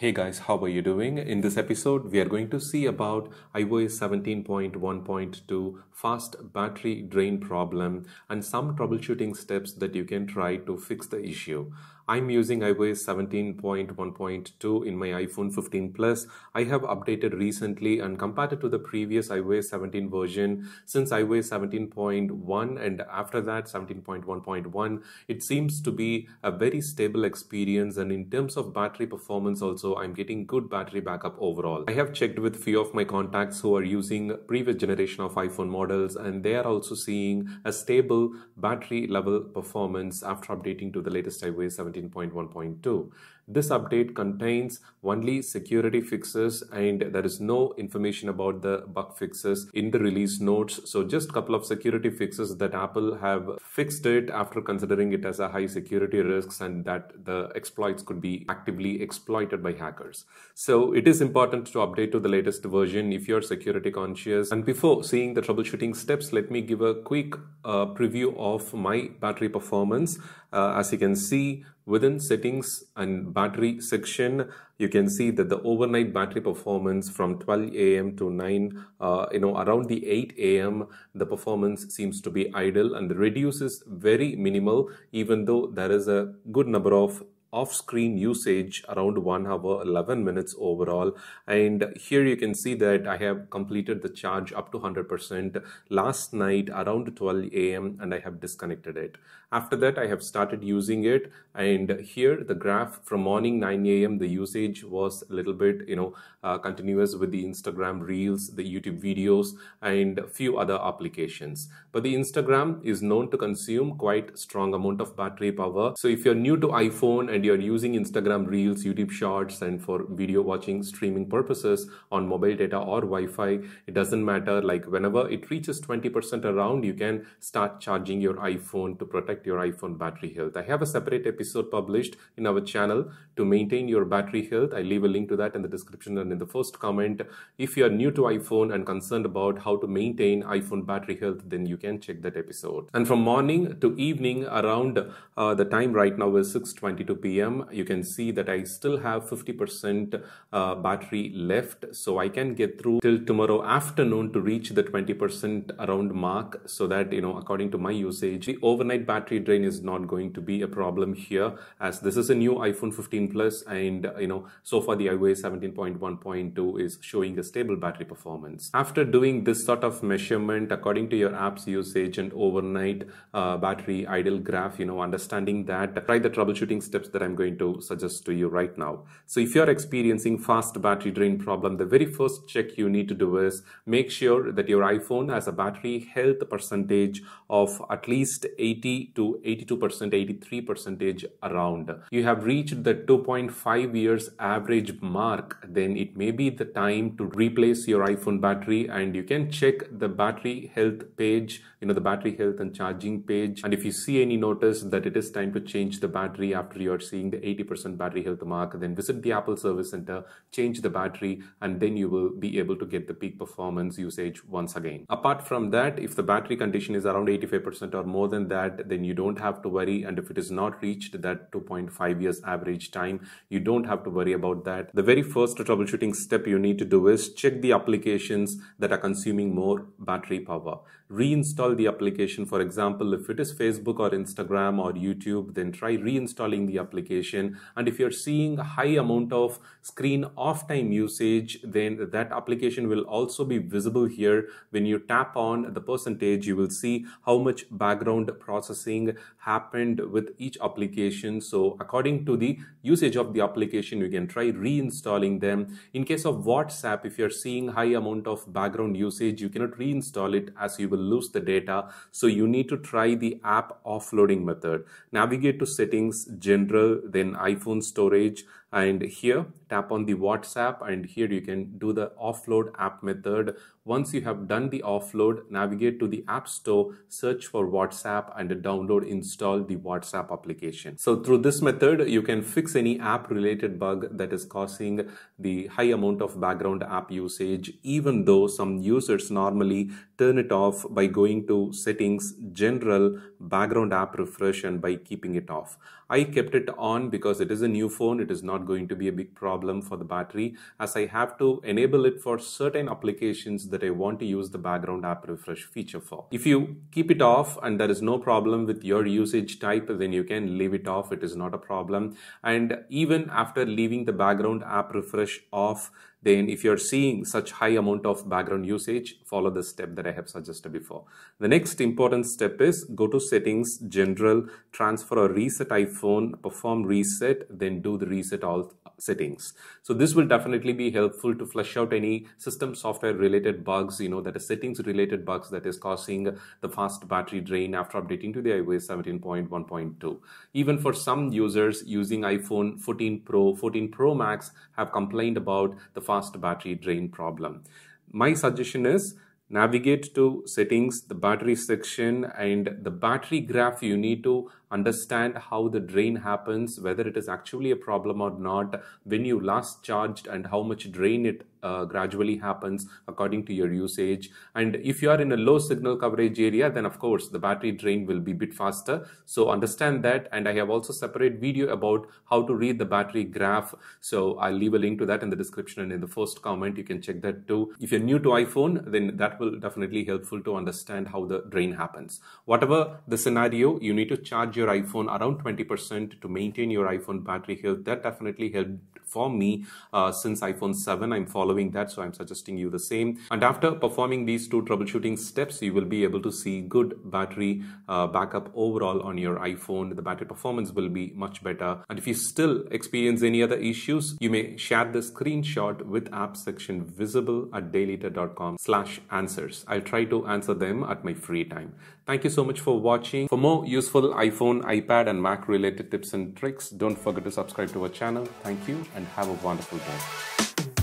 Hey guys, how are you doing? In this episode, we are going to see about iOS 17.1.2 fast battery drain problem and some troubleshooting steps that you can try to fix the issue. I'm using iOS 17.1.2 in my iPhone 15 Plus. I have updated recently and compared to the previous iOS 17 version. Since iOS 17.1 and after that 17.1.1, it seems to be a very stable experience, and in terms of battery performance also I'm getting good battery backup overall. I have checked with few of my contacts who are using previous generation of iPhone models, and they are also seeing a stable battery level performance after updating to the latest iOS 17.1.2. This update contains only security fixes and there is no information about the bug fixes in the release notes. So just a couple of security fixes that Apple have fixed it after considering it as a high security risks and that the exploits could be actively exploited by hackers. So it is important to update to the latest version if you're security conscious. And before seeing the troubleshooting steps, let me give a quick preview of my battery performance. As you can see, within settings and battery section, you can see that the overnight battery performance from 12 a.m. to 9, around the 8 a.m., the performance seems to be idle and the reduce is very minimal, even though there is a good number of off-screen usage around 1 hour 11 minutes overall. And here you can see that I have completed the charge up to 100% last night around 12 a.m. and I have disconnected it. After that I have started using it, and here the graph from morning 9 a.m. the usage was a little bit continuous with the Instagram reels, the YouTube videos and a few other applications. But the Instagram is known to consume quite strong amount of battery power. So if you're new to iPhone and you're using Instagram reels, YouTube shorts and for video watching streaming purposes on mobile data or Wi-Fi, it doesn't matter, like whenever it reaches 20% around, you can start charging your iPhone to protect your iPhone battery health. I have a separate episode published in our channel to maintain your battery health. I leave a link to that in the description and in the first comment. If you are new to iPhone and concerned about how to maintain iPhone battery health, then you can check that episode. And from morning to evening around the time right now is 6:22 p.m. you can see that I still have 50% battery left, so I can get through till tomorrow afternoon to reach the 20% around mark, so that according to my usage the overnight battery drain is not going to be a problem here, as this is a new iPhone 15 Plus and so far the iOS 17.1.2 is showing a stable battery performance. After doing this sort of measurement according to your app's usage and overnight battery idle graph, understanding that, try the troubleshooting steps that I'm going to suggest to you right now. So if you're experiencing fast battery drain problem, the very first check you need to do is make sure that your iPhone has a battery health percentage of at least 80 to 82%, 83% around. You have reached the 2.5 years average mark, then it may be the time to replace your iPhone battery, and you can check the battery health page, the battery health and charging page, and if you see any notice that it is time to change the battery after you are seeing the 80% battery health mark, then visit the Apple Service Center, change the battery, and then you will be able to get the peak performance usage once again. Apart from that, if the battery condition is around 85% or more than that, then you don't have to worry, and if it is not reached that 2.5 years average time, you don't have to worry about that. The very first troubleshooting step you need to do is check the applications that are consuming more battery power. Reinstall the application. For example, if it is Facebook or Instagram or YouTube, then try reinstalling the application, and if you're seeing a high amount of screen off time usage, then that application will also be visible here. When you tap on the percentage, you will see how much background processing happened with each application. So according to the usage of the application, you can try reinstalling them. In case of WhatsApp, if you're seeing high amount of background usage, you cannot reinstall it as you will lose the data, so you need to try the app offloading method. Navigate to settings, general, then iPhone storage, and here tap on the WhatsApp, and here you can do the offload app method. Once you have done the offload, navigate to the App Store, search for WhatsApp and download, install the WhatsApp application. So through this method, you can fix any app related bug that is causing the high amount of background app usage, even though some users normally turn it off by going to settings, general, background app refresh, and by keeping it off. I kept it on because it is a new phone, it is not not going to be a big problem for the battery, as I have to enable it for certain applications that I want to use the background app refresh feature for. If you keep it off and there is no problem with your usage type, then you can leave it off. It is not a problem. And even after leaving the background app refresh off, then if you're seeing such high amount of background usage, follow the step that I have suggested before. The next important step is go to settings, general, transfer or reset iPhone, perform reset, then do the reset all settings. So this will definitely be helpful to flush out any system software related bugs, that is settings related bugs that is causing the fast battery drain after updating to the iOS 17.1.2. Even for some users using iPhone 14 Pro, 14 Pro Max have complained about the fast battery drain problem. My suggestion is navigate to settings, the battery section, and the battery graph. You need to understand how the drain happens, whether it is actually a problem or not, when you last charged, and how much drain it gradually happens according to your usage. And if you are in a low signal coverage area, then of course the battery drain will be a bit faster. So understand that, and I have also separate video about how to read the battery graph. So I'll leave a link to that in the description and in the first comment. You can check that too. If you're new to iPhone, then that will definitely helpful to understand how the drain happens. Whatever the scenario, you need to charge your iPhone around 20% to maintain your iPhone battery health. That definitely helped for me since iPhone 7. I'm following that, so I'm suggesting you the same. And after performing these two troubleshooting steps, you will be able to see good battery backup overall on your iPhone. The battery performance will be much better. And if you still experience any other issues, you may share the screenshot with app section visible at dailytut.com/answers. I'll try to answer them at my free time. Thank you so much for watching. For more useful iPhone, iPad and Mac related tips and tricks, don't forget to subscribe to our channel. Thank you and have a wonderful day.